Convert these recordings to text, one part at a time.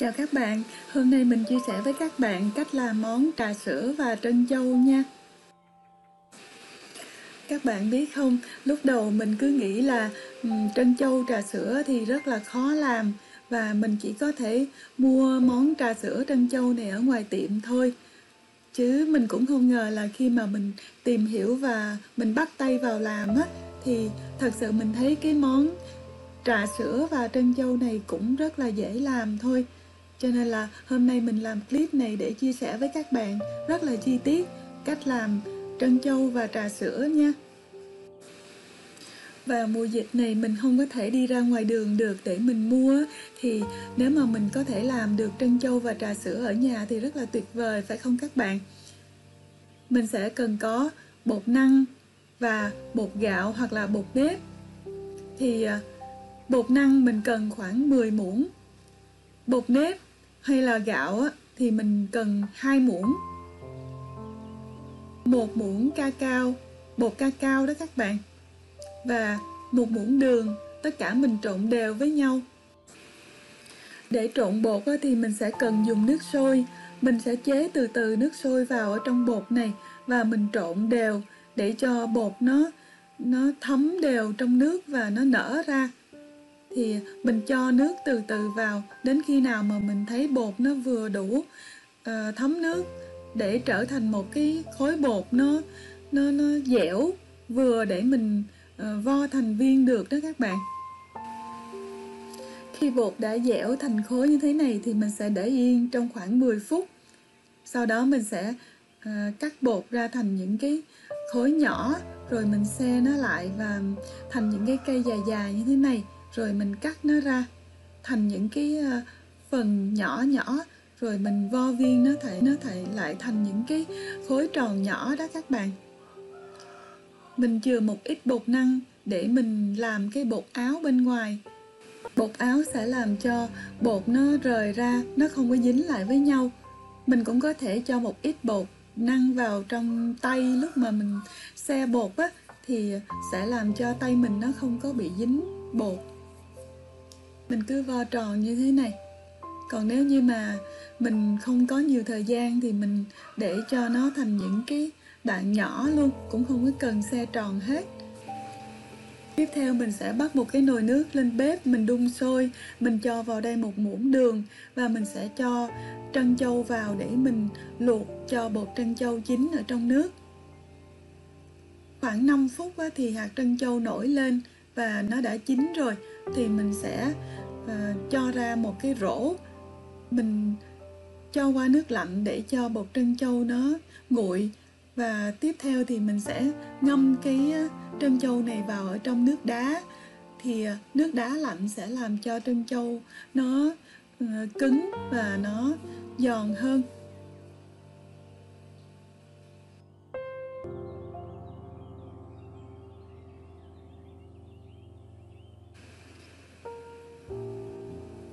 Chào các bạn, hôm nay mình chia sẻ với các bạn cách làm món trà sữa và trân châu nha. Các bạn biết không, lúc đầu mình cứ nghĩ là trân châu trà sữa thì rất là khó làm và mình chỉ có thể mua món trà sữa trân châu này ở ngoài tiệm thôi. Chứ mình cũng không ngờ là khi mà mình tìm hiểu và mình bắt tay vào làm á, thì thật sự mình thấy cái món trà sữa và trân châu này cũng rất là dễ làm thôi. Cho nên là hôm nay mình làm clip này để chia sẻ với các bạn rất là chi tiết cách làm trân châu và trà sữa nha. Và mùa dịch này mình không có thể đi ra ngoài đường được để mình mua, thì nếu mà mình có thể làm được trân châu và trà sữa ở nhà thì rất là tuyệt vời, phải không các bạn? Mình sẽ cần có bột năng và bột gạo hoặc là bột nếp. Thì bột năng mình cần khoảng 10 muỗng, bột nếp hay là gạo thì mình cần 2 muỗng, 1 muỗng cacao, bột cacao đó các bạn, và 1 muỗng đường. Tất cả mình trộn đều với nhau. Để trộn bột thì mình sẽ cần dùng nước sôi. Mình sẽ chế từ từ nước sôi vào ở trong bột này và mình trộn đều để cho bột nó thấm đều trong nước và nó nở ra. Thì mình cho nước từ từ vào đến khi nào mà mình thấy bột nó vừa đủ thấm nước để trở thành một cái khối bột nó dẻo vừa để mình vo thành viên được đó các bạn. Khi bột đã dẻo thành khối như thế này thì mình sẽ để yên trong khoảng 10 phút. Sau đó mình sẽ cắt bột ra thành những cái khối nhỏ, rồi mình xe nó lại và thành những cái cây dài dài như thế này. Rồi mình cắt nó ra thành những cái phần nhỏ nhỏ, rồi mình vo viên nó thể lại thành những cái khối tròn nhỏ đó các bạn. Mình chừa một ít bột năng để mình làm cái bột áo bên ngoài. Bột áo sẽ làm cho bột nó rời ra, nó không có dính lại với nhau. Mình cũng có thể cho một ít bột năng vào trong tay lúc mà mình xe bột á, thì sẽ làm cho tay mình nó không có bị dính bột. Mình cứ vo tròn như thế này. Còn nếu như mà mình không có nhiều thời gian thì mình để cho nó thành những cái đạn nhỏ luôn, cũng không có cần xe tròn hết. Tiếp theo mình sẽ bắt một cái nồi nước lên bếp, mình đun sôi, mình cho vào đây 1 muỗng đường và mình sẽ cho trân châu vào để mình luộc cho bột trân châu chín ở trong nước. Khoảng 5 phút thì hạt trân châu nổi lên và nó đã chín rồi, thì mình sẽ cho ra một cái rổ, mình cho qua nước lạnh để cho bột trân châu nó nguội. Và tiếp theo thì mình sẽ ngâm cái trân châu này vào ở trong nước đá. Thì nước đá lạnh sẽ làm cho trân châu nó cứng và nó giòn hơn.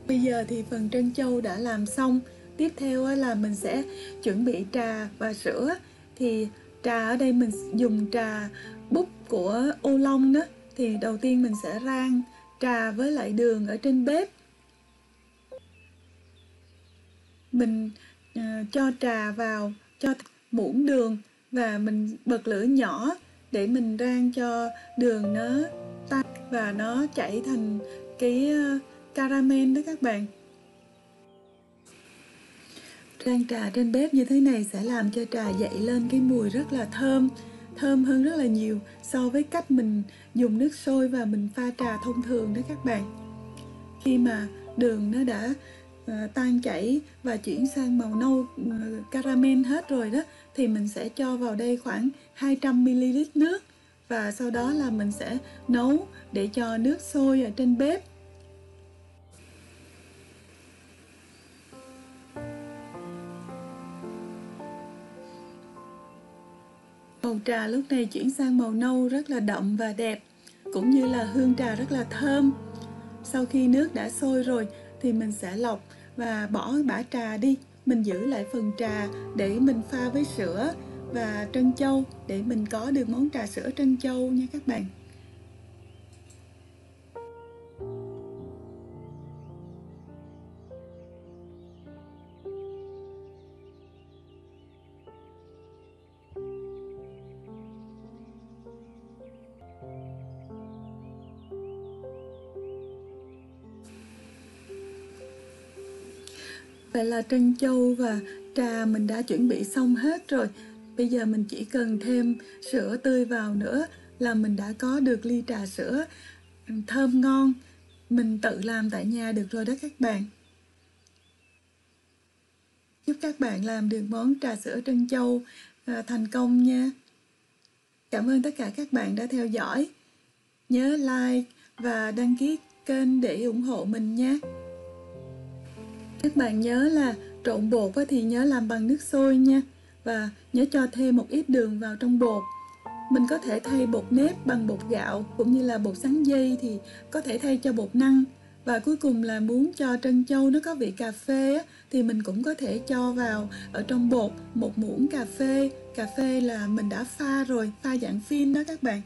Bây giờ thì phần trân châu đã làm xong. Tiếp theo là mình sẽ chuẩn bị trà và sữa. Thì trà ở đây mình dùng trà búp của ô long đó. Thì đầu tiên mình sẽ rang trà với lại đường ở trên bếp. Mình cho trà vào, cho muỗng đường và mình bật lửa nhỏ để mình rang cho đường nó tan và nó chảy thành cái caramel đó các bạn. Rang trà trên bếp như thế này sẽ làm cho trà dậy lên cái mùi rất là thơm, thơm hơn rất là nhiều so với cách mình dùng nước sôi và mình pha trà thông thường đó các bạn. Khi mà đường nó đã tan chảy và chuyển sang màu nâu caramel hết rồi đó, thì mình sẽ cho vào đây khoảng 200 ml nước và sau đó là mình sẽ nấu để cho nước sôi ở trên bếp. Màu trà lúc này chuyển sang màu nâu rất là đậm và đẹp, cũng như là hương trà rất là thơm. Sau khi nước đã sôi rồi thì mình sẽ lọc và bỏ bã trà đi. Mình giữ lại phần trà để mình pha với sữa và trân châu để mình có được món trà sữa trân châu nha các bạn. Vậy là trân châu và trà mình đã chuẩn bị xong hết rồi. Bây giờ mình chỉ cần thêm sữa tươi vào nữa là mình đã có được ly trà sữa thơm ngon. Mình tự làm tại nhà được rồi đó các bạn. Chúc các bạn làm được món trà sữa trân châu thành công nha. Cảm ơn tất cả các bạn đã theo dõi. Nhớ like và đăng ký kênh để ủng hộ mình nhé. Các bạn nhớ là trộn bột thì nhớ làm bằng nước sôi nha. Và nhớ cho thêm một ít đường vào trong bột. Mình có thể thay bột nếp bằng bột gạo cũng như là bột sắn dây thì có thể thay cho bột năng. Và cuối cùng là muốn cho trân châu nó có vị cà phê thì mình cũng có thể cho vào ở trong bột một muỗng cà phê. Cà phê là mình đã pha rồi, pha dạng phin đó các bạn.